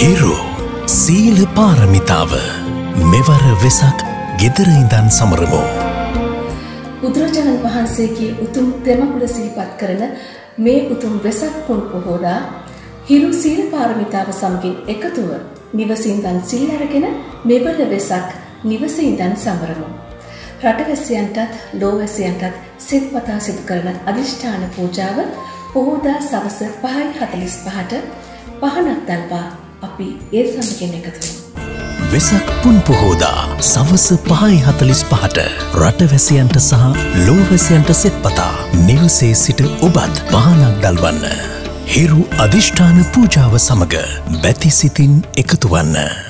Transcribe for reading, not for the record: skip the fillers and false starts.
हिरो සීල පාරමිතාව මෙවර වෙසක් ගෙදර ඉඳන් සමරමු බුදුරජාණන් වහන්සේගේ උතුම් තෙමකුල සිහිපත් කරන මේ උතුම් වෙසක් පොල් පොහොඩා හිරු සීල පාරමිතාව සමගින් එකතුව නිවසින්දන් සීල් අරගෙන මෙවර වෙසක් නිවසින්දන් සමරමු රටවැසියන්ටත් ලෝවැසියන්ටත් සිත්පතා සිදු කරන අදිෂ්ඨාන පූජාව පොහොඩා සවස 5:45ට පහනක් දක්වා අපි ඒ සමගින් එකතු වෙමු වෙසක් පුන් පොහොදා සවස 5:45ට රටවැසියන්ට සහ ලෝවැසියන්ට සෙත්පතා නිවසේ සිට ඔබත් පහනක් දල්වන්න හිරු අදිෂ්ඨාන පූජාව සමග බැතිසිතින් එකතු වන්න